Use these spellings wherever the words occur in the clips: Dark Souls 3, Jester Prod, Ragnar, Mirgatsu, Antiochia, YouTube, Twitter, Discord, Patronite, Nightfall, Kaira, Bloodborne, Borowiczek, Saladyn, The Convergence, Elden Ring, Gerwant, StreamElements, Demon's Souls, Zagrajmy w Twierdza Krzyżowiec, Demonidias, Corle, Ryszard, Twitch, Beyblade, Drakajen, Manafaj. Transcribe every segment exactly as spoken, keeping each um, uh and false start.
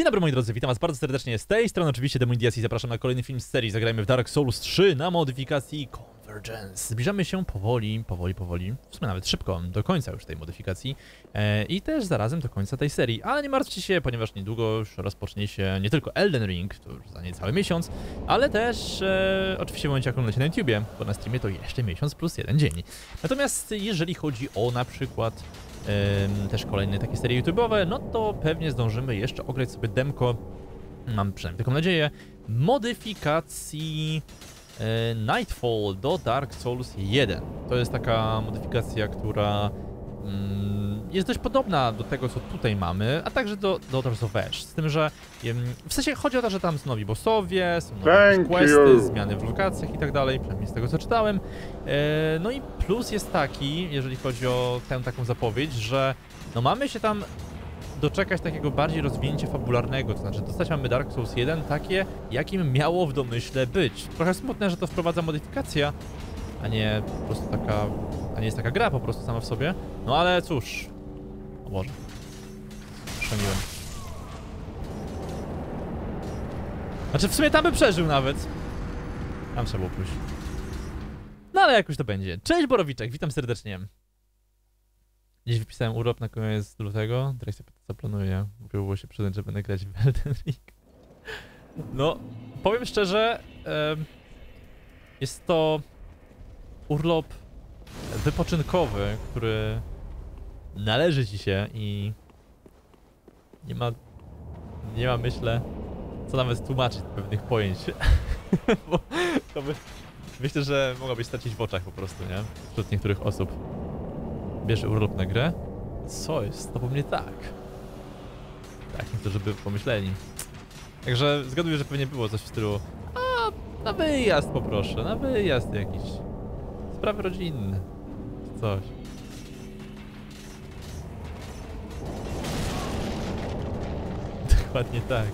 Dzień dobry moi drodzy, witam was bardzo serdecznie z tej strony, oczywiście Demonidias i zapraszam na kolejny film z serii Zagrajmy w Dark Souls trzy na modyfikacji Convergence. Zbliżamy się powoli, powoli, powoli, w sumie nawet szybko, do końca już tej modyfikacji e, i też zarazem do końca tej serii. Ale nie martwcie się, ponieważ niedługo już rozpocznie się nie tylko Elden Ring, to już za niecały miesiąc, ale też e, oczywiście w momencie jak oglądacie na YouTubie, bo na streamie to jeszcze miesiąc plus jeden dzień. Natomiast jeżeli chodzi o na przykład Ym, też kolejne takie serie YouTube'owe, no to pewnie zdążymy jeszcze ograć sobie demko, mam przynajmniej taką nadzieję, modyfikacji yy, Nightfall do Dark Souls jeden. To jest taka modyfikacja, która yy, jest dość podobna do tego, co tutaj mamy, a także do, do Dark Souls Ash. Z tym, że yy, w sensie chodzi o to, że tam są nowi bossowie, są nowe questy, zmiany w lokacjach i tak dalej, przynajmniej z tego, co czytałem. No i plus jest taki, jeżeli chodzi o tę taką zapowiedź, że no mamy się tam doczekać takiego bardziej rozwinięcia fabularnego, to znaczy dostać mamy Dark Souls jeden takie, jakim miało w domyśle być. Trochę smutne, że to wprowadza modyfikacja, a nie po prostu taka, a nie jest taka gra po prostu sama w sobie. No ale cóż, o Boże, szaniłem. Znaczy w sumie tam by przeżył nawet. Tam trzeba było pójść. No ale jakoś to będzie. Cześć Borowiczek, witam serdecznie. Dziś wypisałem urlop na koniec lutego. Teraz się zaplanuję. Głupio było się przyznać, że będę grać w Elden Ring. No, powiem szczerze, jest to urlop wypoczynkowy, który należy ci się i nie ma, nie ma myślę, co nawet tłumaczyć pewnych pojęć. Bo to by... Myślę, że mogłabyś stracić w oczach po prostu, nie? Wśród niektórych osób. Bierze urlop na grę? Co jest? To po mnie tak. Tak, niektórzy by pomyśleli. Także zgaduję, że pewnie było coś w stylu a, na wyjazd poproszę, na wyjazd jakiś. Sprawy rodzinne. Coś. Dokładnie tak.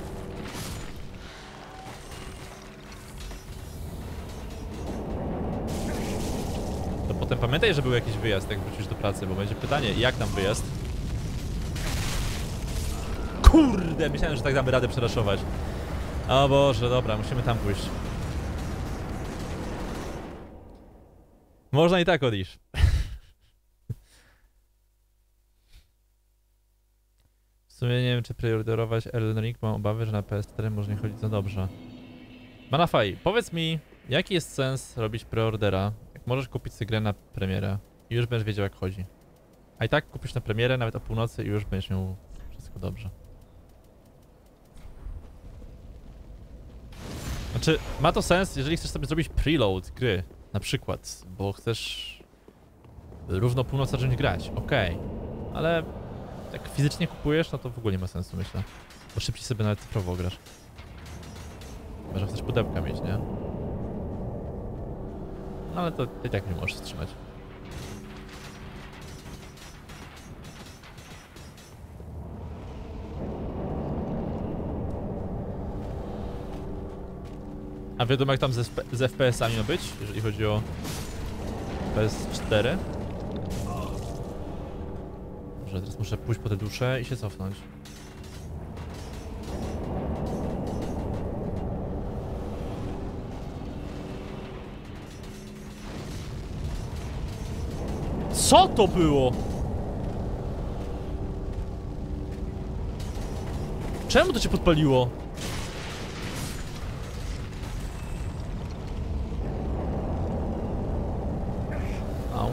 Potem pamiętaj, że był jakiś wyjazd, jak wrócisz do pracy, bo będzie pytanie, jak tam wyjazd? Kurde, myślałem, że tak damy radę przeraszować. O Boże, dobra, musimy tam pójść. Można i tak odejść. W sumie nie wiem, czy preorderować Elden Ring, mam obawy, że na P S cztery może nie chodzić za dobrze. Manafaj, powiedz mi, jaki jest sens robić preordera? Możesz kupić sobie grę na premierę i już będziesz wiedział, jak chodzi. A i tak kupisz na premierę nawet o północy i już będziesz miał wszystko dobrze. Znaczy, ma to sens, jeżeli chcesz sobie zrobić preload gry, na przykład, bo chcesz równo północ zacząć grać, okej. Okay. Ale jak fizycznie kupujesz, no to w ogóle nie ma sensu, myślę. Bo szybciej sobie nawet cyfrowo grasz. Chyba, że chcesz pudełka mieć, nie? No ale to i tak nie możesz wstrzymać. A wiadomo jak tam z, z F P S-ami ma być, jeżeli chodzi o P S cztery. Może teraz muszę pójść po te dusze i się cofnąć. Co to było? Czemu to cię podpaliło? Au.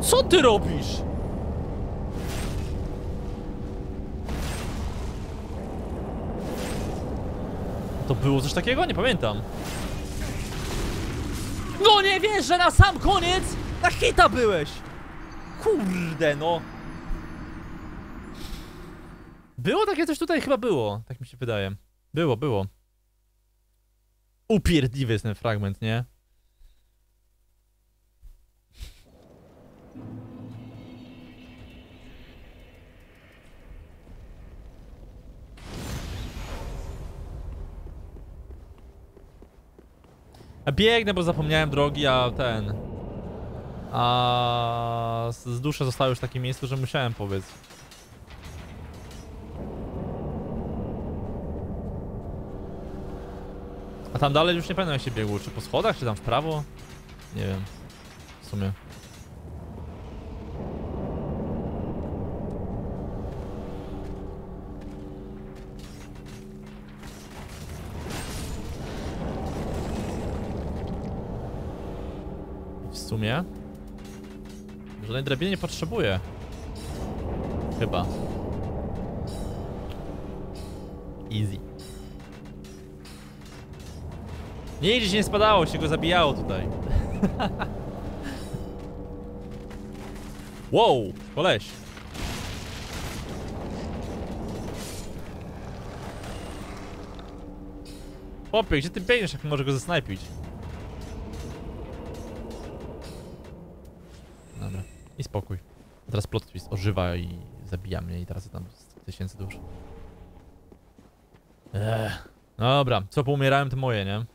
Co ty robisz? To było coś takiego? Nie pamiętam. No nie wiesz, że na sam koniec na hita byłeś! Kurde no! Było takie coś tutaj? Chyba było, tak mi się wydaje. Było, było. Upierdliwy jest ten fragment, nie? Biegnę, bo zapomniałem drogi, a ten... A z duszy zostały już w takim miejscu, że musiałem powiedzieć. A tam dalej już nie pamiętam jak się biegło, czy po schodach, czy tam w prawo? Nie wiem, w sumie. W sumie? Żadnej drabiny nie potrzebuję. Chyba. Easy. Nigdzie się nie spadało, się go zabijało tutaj. Wow, koleś. Chłopie, gdzie ty biegniesz, jak może go zasnajpić? Dobra, i spokój. A teraz plot twist ożywa i zabija mnie i teraz tam tysięcy dusz. Ech. Dobra, co poumierałem to moje, nie?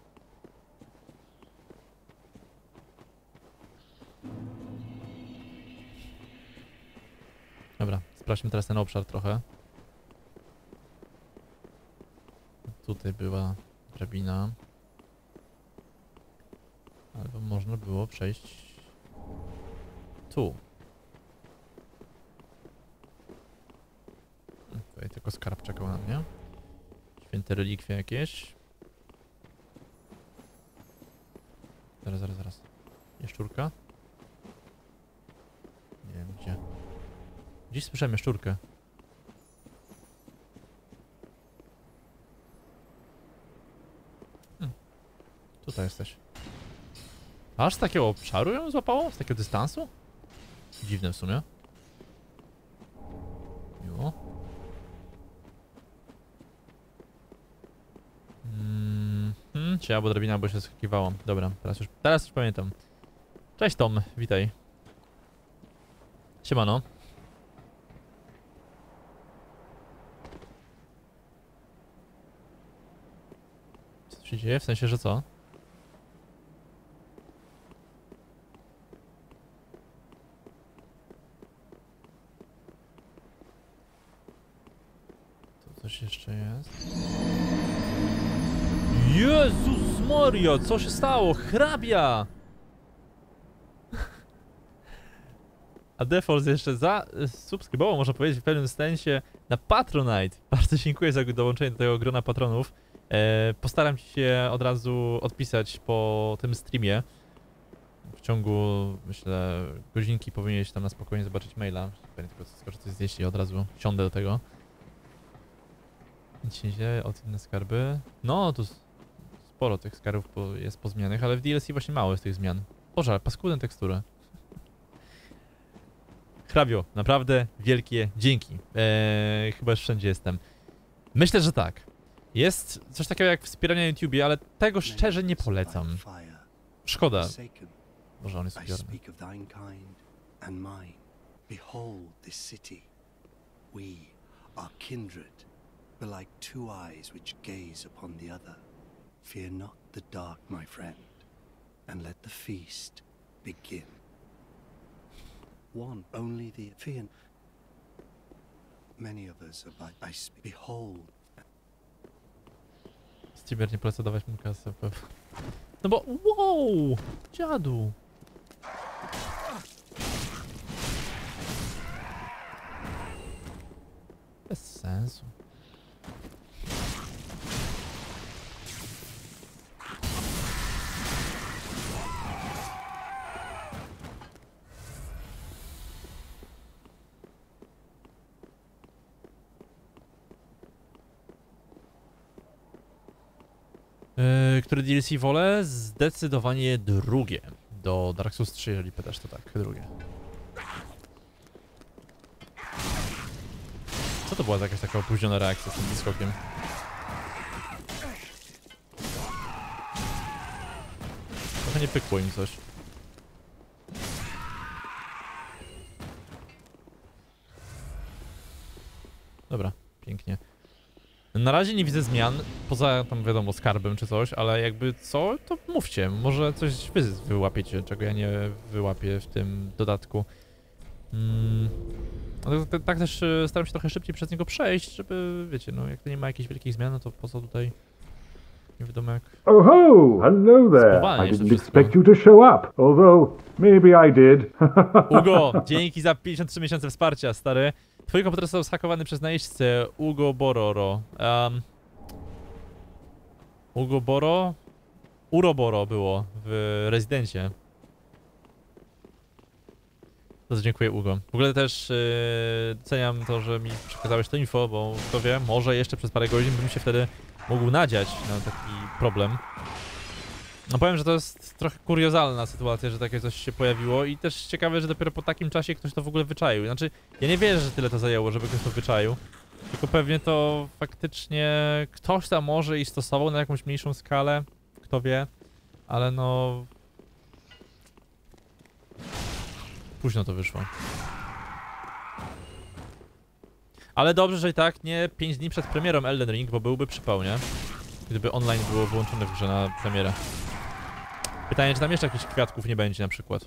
Dobra, sprawdźmy teraz ten obszar trochę. Tutaj była drabina. Albo można było przejść tu. Tutaj tylko skarb czekał na mnie. Święte relikwie jakieś. Zaraz, zaraz, zaraz. Jaszczurka? Nie wiem gdzie. Gdzieś słyszałem jaszczurkę. Hmm. Tutaj jesteś. Aż z takiego obszaru ją złapało? Z takiego dystansu? Dziwne w sumie. Miło. Mm hmm, czy albo drabina, bo się skakiwałam. Dobra, teraz już, teraz już pamiętam. Cześć Tom, witaj. Siemano. Co się dzieje? W sensie, że co? Tu coś jeszcze jest. Jezus Mario, co się stało? Hrabia! A Default jeszcze za subskrybował, można powiedzieć, w pewnym sensie na Patronite. Bardzo dziękuję za dołączenie do tego grona patronów. Postaram się od razu odpisać po tym streamie. W ciągu, myślę, godzinki powinieneś tam na spokojnie zobaczyć maila. Pewnie tylko skoczę coś zjeść i od razu siądę do tego. Nic się nie dzieje, od inne skarby. No, tu sporo tych skarbów jest pozmianych, ale w D L C właśnie mało jest tych zmian. Boże, paskudne tekstury. Hrabio, naprawdę wielkie dzięki. Eee, chyba już wszędzie jestem. Myślę, że tak. Jest coś takiego jak wspieranie YouTubie, ale tego szczerze nie polecam. Szkoda. Boże, on jest ubiorny. Steamer nie poleca dawać mu kasę, pewnie. No bo, wow, dziadu. Bez sensu. Które D L C wolę? Zdecydowanie drugie. Do Dark Souls trzy, jeżeli pytasz, to tak, drugie. Co to była jakaś taka opóźniona reakcja z tym wyskokiem? Trochę nie pykło im coś. Dobra, pięknie. Na razie nie widzę zmian, poza tam wiadomo skarbem czy coś, ale jakby co, to mówcie, może coś wy wyłapiecie, czego ja nie wyłapię w tym dodatku. Mm. Tak, tak też staram się trochę szybciej przez niego przejść, żeby, wiecie, no jak to nie ma jakichś wielkich zmian, no to po co tutaj, nie wiadomo jak... Oho! Hello there! I didn't expect you to show up, although maybe I did. Ugo, dzięki za pięćdziesiąt trzy miesiące wsparcia, stary. Twój komputer został zhakowany przez najeźdźcę Ugo Bororo. Um, Ugo Boro? Uroboro było w rezydencie. Bardzo dziękuję, Ugo. W ogóle też yy, doceniam to, że mi przekazałeś to info, bo kto wie, może jeszcze przez parę godzin bym się wtedy mógł nadziać na taki problem. No powiem, że to jest trochę kuriozalna sytuacja, że takie coś się pojawiło i też ciekawe, że dopiero po takim czasie ktoś to w ogóle wyczaił. Znaczy, ja nie wierzę, że tyle to zajęło, żeby ktoś to wyczaił, tylko pewnie to faktycznie ktoś tam może i stosował na jakąś mniejszą skalę, kto wie, ale no... Późno to wyszło. Ale dobrze, że i tak nie pięć dni przed premierą Elden Ring, bo byłby przypał, nie? Gdyby online było wyłączone w grze na premierę. Pytanie, czy tam jeszcze jakichś kwiatków nie będzie na przykład.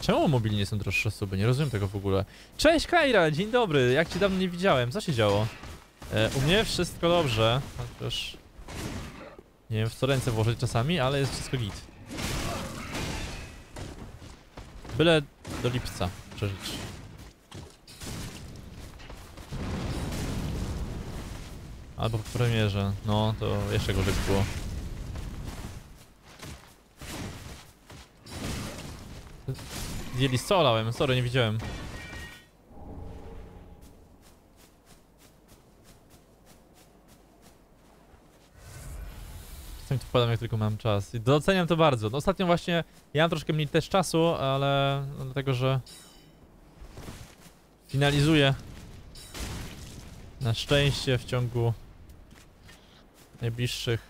Czemu mobilnie są droższe suby? Nie rozumiem tego w ogóle. Cześć Kaira, dzień dobry, jak cię dawno nie widziałem, co się działo? E, u mnie wszystko dobrze, chociaż... Nie wiem w co ręce włożyć czasami, ale jest wszystko git. Byle do lipca przeżyć. Albo w premierze, no to jeszcze gorzej by było. Zdjęli co olałem, sorry, nie widziałem. Czasem tu wpadam, jak tylko mam czas. I doceniam to bardzo. No ostatnio właśnie ja mam troszkę mniej też czasu, ale no, dlatego, że finalizuję na szczęście w ciągu najbliższych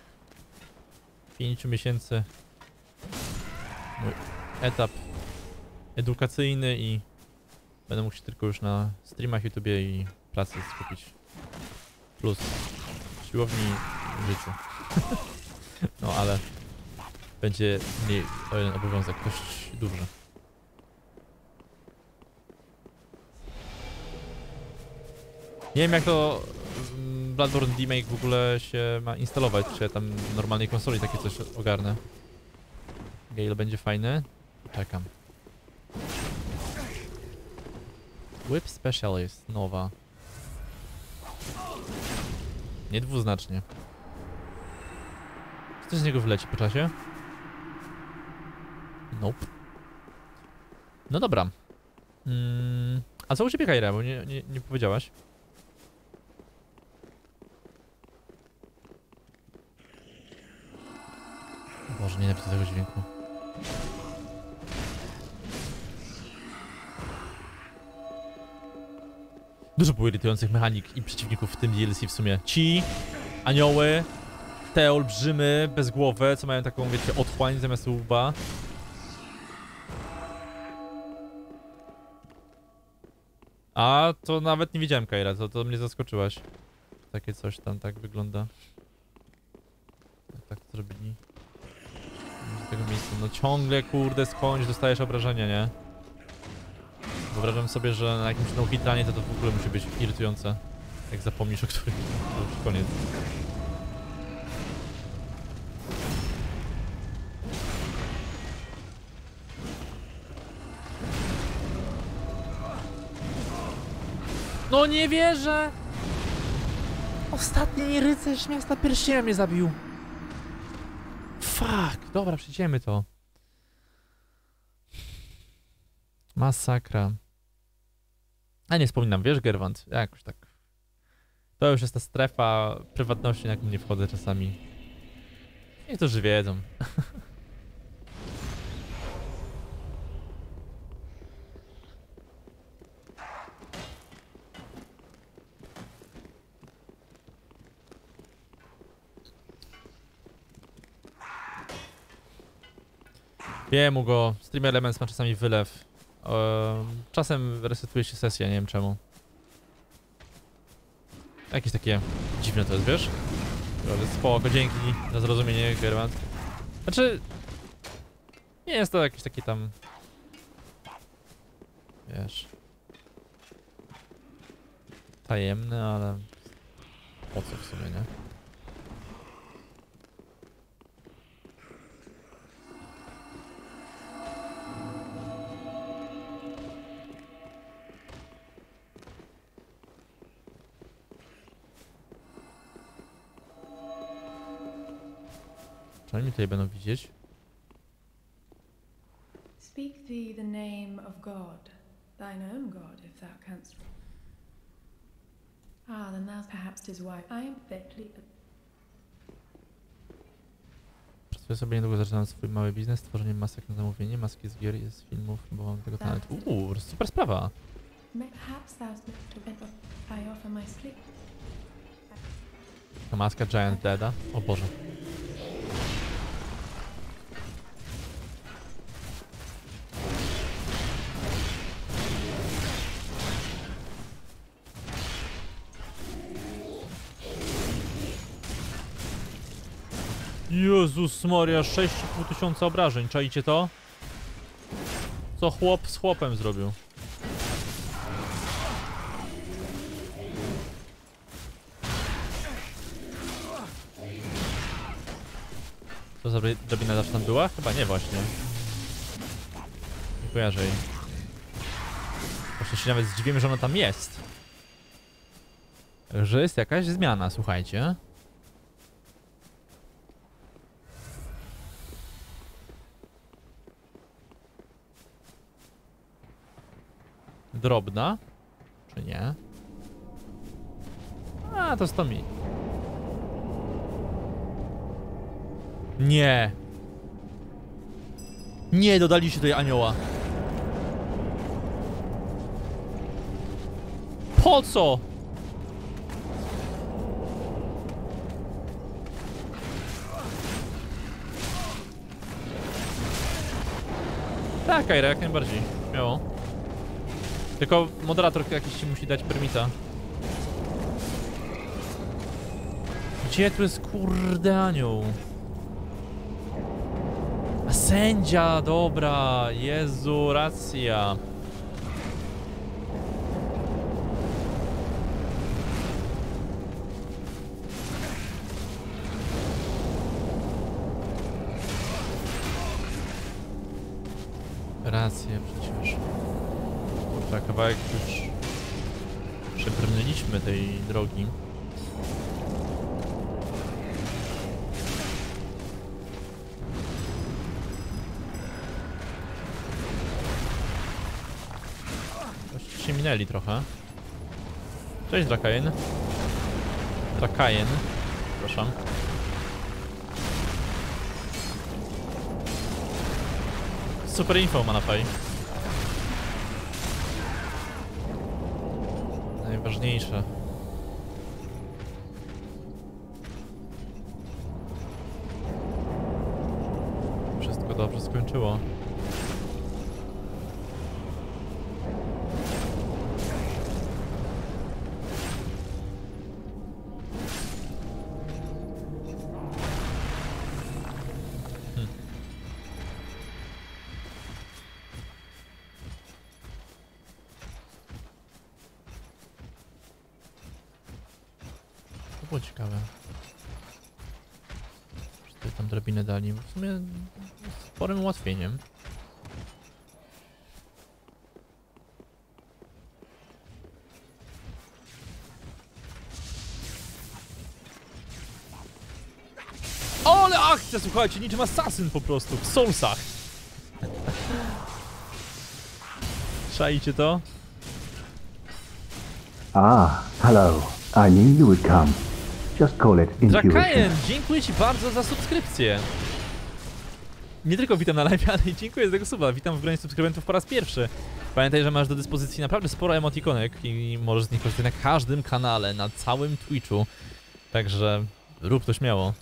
pięciu miesięcy mój etap edukacyjny i będę mógł się tylko już na streamach, YouTubie i pracy skupić. Plus siłowni w życiu. No ale będzie mniej o jeden obowiązek, dość duży. Nie wiem jak to Bloodborne Remake w ogóle się ma instalować, czy ja tam w normalnej konsoli takie coś ogarnę. Gale będzie fajny, czekam. Whip Specialist, nowa. Nie dwuznacznie. Czy coś z niego wleci po czasie? Nope. No dobra. Mm, a co u ciebie, Kaira? Bo nie, nie, nie powiedziałaś. Boże, nie napiszę tego dźwięku. Dużo było irytujących mechanik i przeciwników w tym D L C w sumie. Ci, anioły, te olbrzymy bezgłowe, co mają taką, wiecie, otchłań zamiast łba. A to nawet nie widziałem, Kaira, to, to mnie zaskoczyłaś. Takie coś tam tak wygląda. Tak to zrobili. Z tego miejsca, no ciągle kurde skądś dostajesz obrażenia, nie? Wyobrażam sobie, że na jakimś no-hitranie to, to w ogóle musi być irytujące. Jak zapomnisz o którymś, to już koniec. No nie wierzę! Ostatni rycerz miasta pierścienia mnie zabił. Fuck, dobra, przejdziemy to. Masakra. A nie wspominam, wiesz, Gerwant? Jakoś tak. To już jest ta strefa prywatności, na jaką nie wchodzę czasami. Niektórzy wiedzą. Wiem go, Streamelements ma czasami wylew. Um, czasem resetuje się sesja, nie wiem czemu. Jakieś takie dziwne to jest, wiesz? Spoko, dzięki za zrozumienie, Gerwant. Znaczy... Nie jest to jakiś taki tam... Wiesz... Tajemny, ale... Po co w sumie, nie? Czy oni mnie tutaj będą widzieć? Speak thee the name of God, thine own God, if thou canst. Ah, then thou perhaps his wife. I am fitly. Pracuję sobie niedługo, zaczynam swój mały biznes, tworzenie masek na zamówienie, maski z gier i z filmów, bo mam tego talent. Uuu, super sprawa! Ta maska Giant Deada? O Boże. Jezus Maria, sześć i pół tysiąca obrażeń, czaicie to? Co chłop z chłopem zrobił? Co za drabina zawsze tam była? Chyba nie właśnie. Nie kojarzę jej. Właśnie się nawet zdziwiłem, że ona tam jest. Że jest jakaś zmiana, słuchajcie. Drobna? Czy nie? A, to sto mil. Nie! Nie, dodaliście tutaj anioła. Po co? Tak, Kaira, jak najbardziej. Śmiało. Tylko moderator jakiś ci musi dać permita. Gdzie tu jest kurde anioł? A sędzia, dobra, Jezu, racja. Rację przecież. Tak, kawałek już przebrnęliśmy tej drogi. Już się minęli trochę. Cześć, Drakajen. Drakajen, przepraszam. Super info ma na faj. Najważniejsze. Wszystko dobrze skończyło. Dali. W sumie sporym ułatwieniem. Ole akcja, słuchajcie, niczym asasyn po prostu w Soulsach. Czajcie to? Ah, hello. I knew you would come. Just call it Drakajen, dziękuję ci bardzo za subskrypcję. Nie tylko witam na live, ale i dziękuję za tego suba. Witam w gronie subskrybentów po raz pierwszy. Pamiętaj, że masz do dyspozycji naprawdę sporo emotikonek i możesz z nich korzystać na każdym kanale, na całym Twitchu. Także rób to śmiało.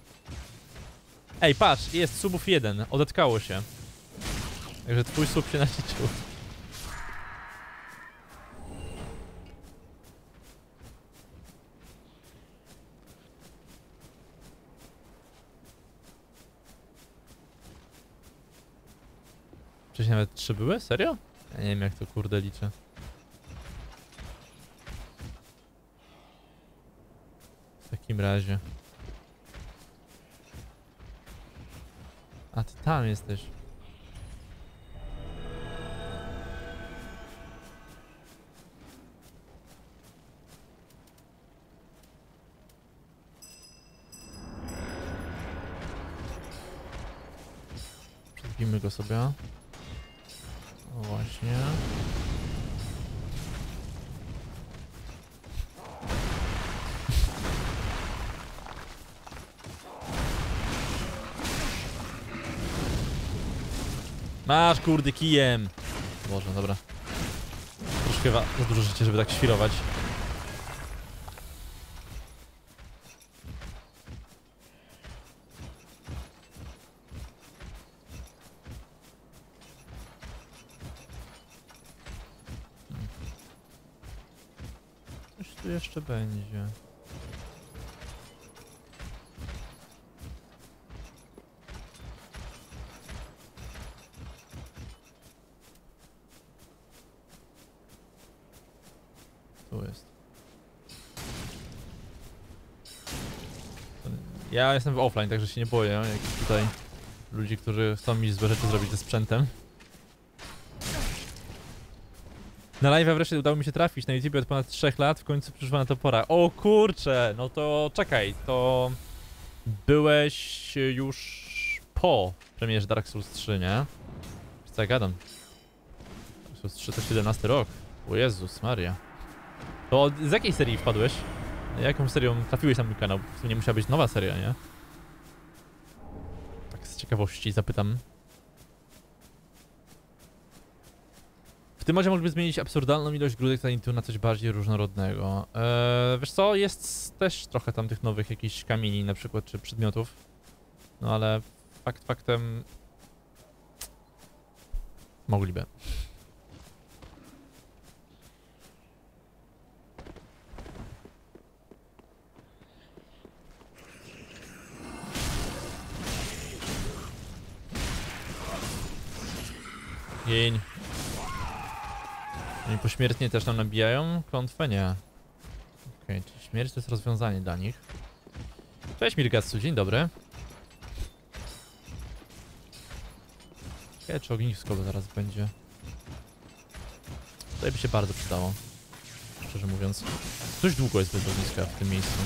Ej, patrz, jest subów jeden, odetkało się. Także twój słup się naliczył. Wcześniej nawet trzy były? Serio? Ja nie wiem jak to kurde liczę. W takim razie. A ty tam jesteś. Przedbijmy go sobie. O właśnie. Masz kurde kijem! Boże, dobra. Troszkę za dużo życia, żeby tak świrować. Coś tu jeszcze będzie. Ja jestem w offline, także się nie boję jakichś tutaj ludzi, którzy chcą mi złe rzeczy zrobić ze sprzętem. Na live'a wreszcie udało mi się trafić na YouTube od ponad trzech lat, w końcu przyszła na to pora. O kurcze, no to czekaj, to byłeś już po premierze Dark Souls trzy, nie? Co ja gadam? Dark Souls trzy to siedemnasty rok. O Jezus Maria. To z jakiej serii wpadłeś? Jaką serią trafiłeś na mój kanał? To nie musiała być nowa seria, nie? Tak z ciekawości zapytam. W tym razie możemy zmienić absurdalną ilość grudek tu na coś bardziej różnorodnego. Eee, wiesz co, jest też trochę tam tych nowych jakichś kamieni na przykład, czy przedmiotów. No ale fakt faktem... mogliby. Gień. Oni pośmiertnie też nam nabijają? Klątwę nie. Okej, okay, czyli śmierć to jest rozwiązanie dla nich. Cześć Mirgatsu, dzień dobry. Ciekawe czy ognisko zaraz będzie. Tutaj by się bardzo przydało. Szczerze mówiąc. Dość długo jest bez ogniska w tym miejscu.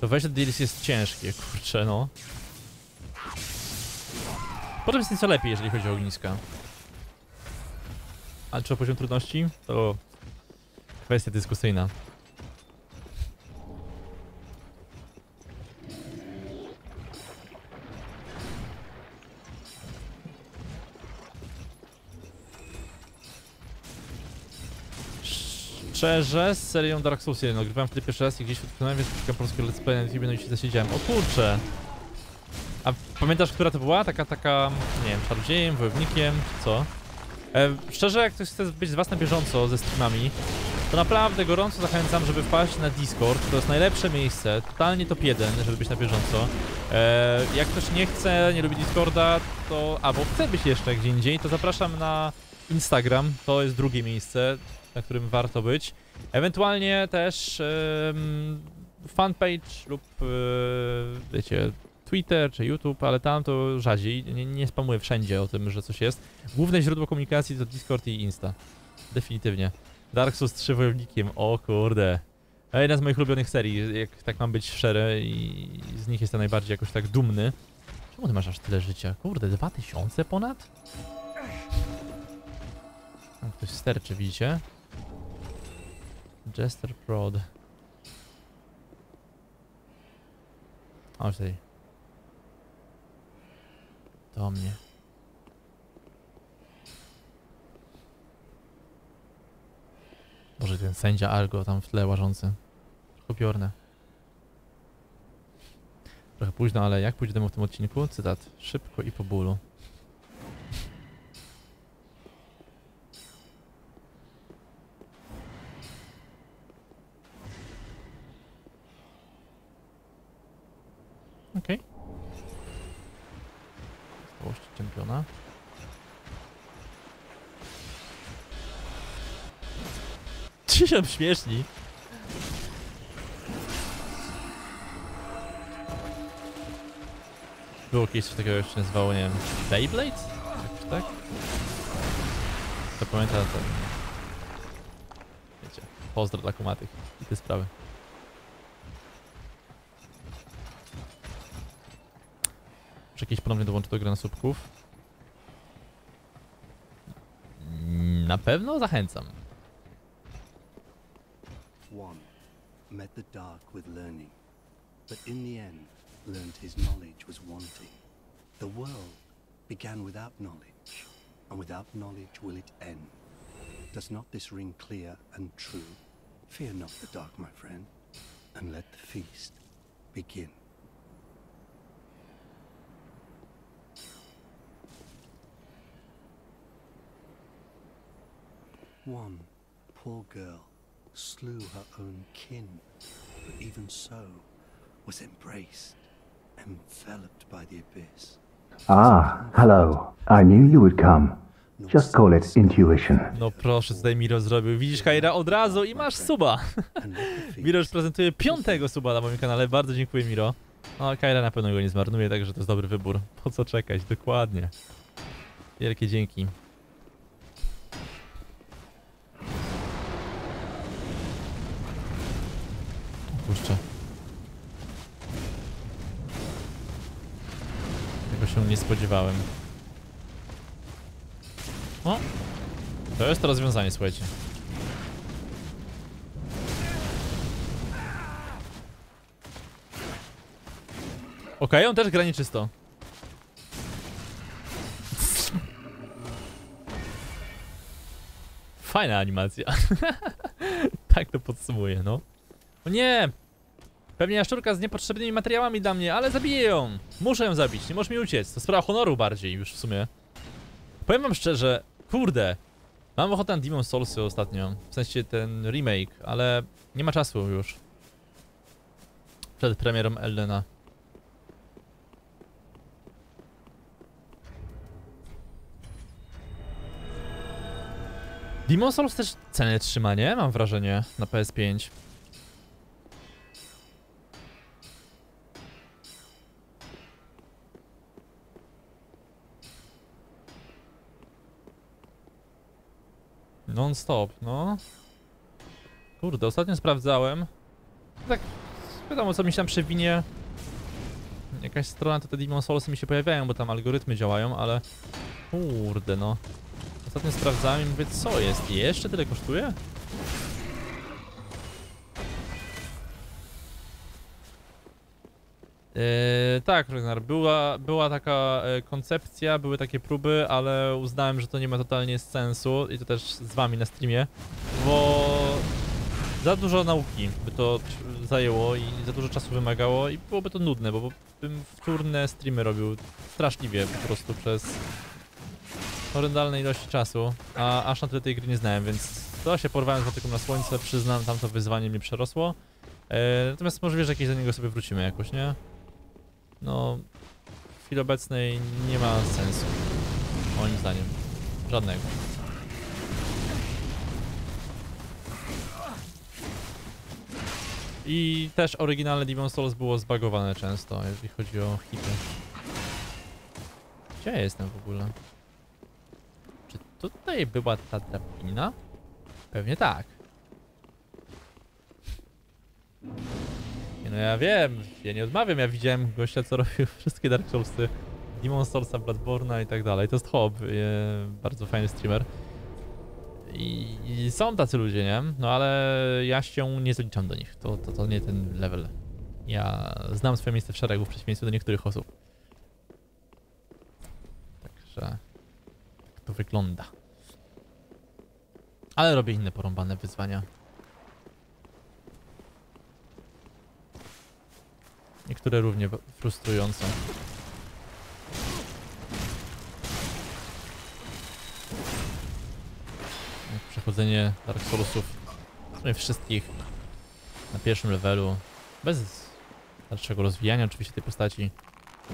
To wejście do D L C jest ciężkie, kurczę no. Potem jest nieco lepiej, jeżeli chodzi o ogniska. A czy o poziom trudności? To kwestia dyskusyjna. Szczerze, z serią Dark Souls jeden grywałem wtedy pierwszy raz i gdzieś wykonałem, więc szukam polskiego let's play na YouTube, no i się zasiedziałem. O kurcze! A pamiętasz, która to była? Taka, taka, nie wiem, czarodziejem, wojownikiem, czy co? E, szczerze, jak ktoś chce być z was na bieżąco ze streamami, to naprawdę gorąco zachęcam, żeby wpaść na Discord. To jest najlepsze miejsce, totalnie top jeden, żeby być na bieżąco. E, jak ktoś nie chce, nie lubi Discorda, to albo chce być jeszcze gdzie indziej, to zapraszam na Instagram. To jest drugie miejsce, na którym warto być. Ewentualnie też um, fanpage lub, yy, wiecie, Twitter czy YouTube, ale tam to rzadziej, nie, nie spamuję wszędzie o tym, że coś jest. Główne źródło komunikacji to Discord i Insta. Definitywnie. Dark Souls trzy wojownikiem, o kurde. Jedna z moich ulubionych serii, jak tak mam być szczery i z nich jestem najbardziej jakoś tak dumny. Czemu ty masz aż tyle życia? Kurde, dwa tysiące ponad? Tam ktoś sterczy, widzicie? Jester Prod. O, tutaj. Do mnie. Boże, ten sędzia Algo tam w tle łażący. Trochę piorne. Trochę późno, ale jak pójdziemy w tym odcinku? Cytat. Szybko i po bólu. czempiona. Ci się śmieszni. Było kiedyś coś takiego, jak się nazywało, nie wiem, Beyblade? Jakoś tak? To pamiętam, to... Wiecie, pozdro dla kumatych i te sprawy. Muszę kiedyś ponownie dołączyć do gry na subków. Na pewno zachęcam. One met the dark with learning, but in the end learned his knowledge was wanting. The world began without knowledge, and without knowledge will it end. Does not this ring clear and true? Fear not the dark, my friend, and let the feast begin. One poor girl slew her own kin, but even so was embraced, enveloped by the abyss. Ah, hello. I knew you would come. Just call it intuition. No proszę, tutaj Miro zrobił. Widzisz, Kaira, od razu i masz suba. Miro już prezentuje piątego suba na moim kanale. Bardzo dziękuję, Miro. No, Kaira na pewno go nie zmarnuje, także to jest dobry wybór. Po co czekać? Dokładnie. Wielkie dzięki. Puszczę. Tego się nie spodziewałem. O! To jest to rozwiązanie, słuchajcie. Okej, okay, on też gra nieczysto. Fajna animacja. Tak to podsumuję, no. O nie! Pewnie jaszczurka z niepotrzebnymi materiałami dla mnie, ale zabiję ją! Muszę ją zabić, nie możesz mi uciec. To sprawa honoru bardziej już w sumie. Powiem wam szczerze, kurde, mam ochotę na Demon's Soulsy ostatnio. W sensie ten remake, ale nie ma czasu już. Przed premierą Eldena. Demon's Souls też cenę trzyma, nie? Mam wrażenie, na P S pięć. Non-stop, no. Kurde, ostatnio sprawdzałem. Tak, wiadomo, co mi się tam przewinie. Jakaś strona, to te Demon's Soulsy mi się pojawiają, bo tam algorytmy działają, ale... Kurde, no. Ostatnio sprawdzałem i mówię, co jest? Jeszcze tyle kosztuje? Eee, tak, Ragnar, była, była taka e, koncepcja, były takie próby, ale uznałem, że to nie ma totalnie sensu i to też z wami na streamie, bo za dużo nauki by to zajęło i za dużo czasu wymagało i byłoby to nudne, bo bym wtórne streamy robił straszliwie po prostu przez horrendalne ilości czasu, a aż na tyle tej gry nie znałem, więc to się porwałem z motyką na słońce, przyznam, tamto wyzwanie mnie przerosło, eee, natomiast może wiesz, że jakieś do niego sobie wrócimy jakoś, nie? No, w chwili obecnej nie ma sensu, moim zdaniem, żadnego. I też oryginalne Demon's Souls było zbagowane często, jeżeli chodzi o hity. Gdzie ja jestem w ogóle? Czy tutaj była ta drabina? Pewnie tak. No ja wiem, ja nie odmawiam, ja widziałem gościa, co robił wszystkie Dark Soulsy, Demon's Soulsa, Bloodborne'a i tak dalej. To jest Hob, e, bardzo fajny streamer. I, I są tacy ludzie, nie? No ale ja się nie zaliczam do nich, to, to, to nie ten level. Ja znam swoje miejsce w szeregu w przeciwieństwie do niektórych osób. Także... Tak to wygląda. Ale robię inne porąbane wyzwania. Niektóre równie frustrujące. Przechodzenie Dark Soulsów, wszystkich, na pierwszym levelu, bez dalszego rozwijania oczywiście tej postaci,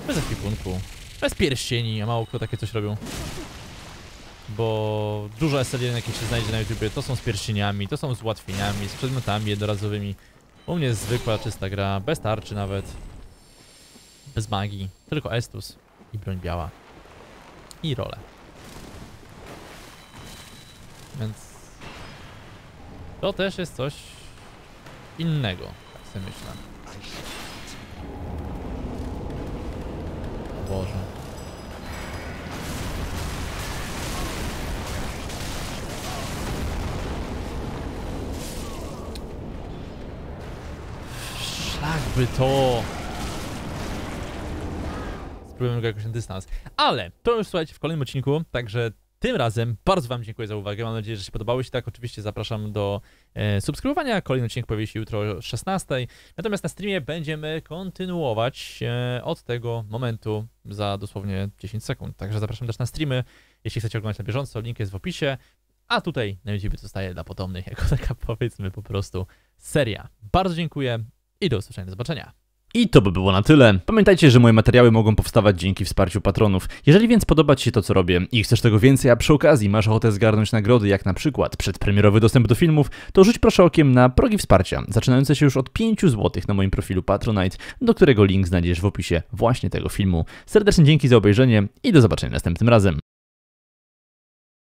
bez ekwipunku, Bez pierścieni, a mało kto takie coś robią. Bo dużo S L jeden jakie się znajdzie na YouTubie, to są z pierścieniami, to są z ułatwieniami, z przedmiotami jednorazowymi. U mnie jest zwykła, czysta gra, bez tarczy nawet. Bez magii, tylko Estus i broń biała. I role. Więc to też jest coś innego, tak sobie myślę. O Boże. Szlakby to! Spróbujemy go jakoś na dystans. Ale to już słuchajcie w kolejnym odcinku, także tym razem bardzo wam dziękuję za uwagę, mam nadzieję, że się podobało. Jeśli tak, oczywiście zapraszam do e, subskrybowania. Kolejny odcinek pojawi się jutro o szesnastej. Natomiast na streamie będziemy kontynuować e, od tego momentu za dosłownie dziesięć sekund. Także zapraszam też na streamy, jeśli chcecie oglądać na bieżąco, link jest w opisie. A tutaj na YouTube zostaje dla potomnych, jako taka powiedzmy po prostu seria. Bardzo dziękuję i do usłyszenia, do zobaczenia. I to by było na tyle. Pamiętajcie, że moje materiały mogą powstawać dzięki wsparciu patronów. Jeżeli więc podoba Ci się to, co robię i chcesz tego więcej, a przy okazji masz ochotę zgarnąć nagrody, jak na przykład przedpremierowy dostęp do filmów, to rzuć proszę okiem na progi wsparcia, zaczynające się już od pięć złotych na moim profilu Patronite, do którego link znajdziesz w opisie właśnie tego filmu. Serdecznie dzięki za obejrzenie i do zobaczenia następnym razem.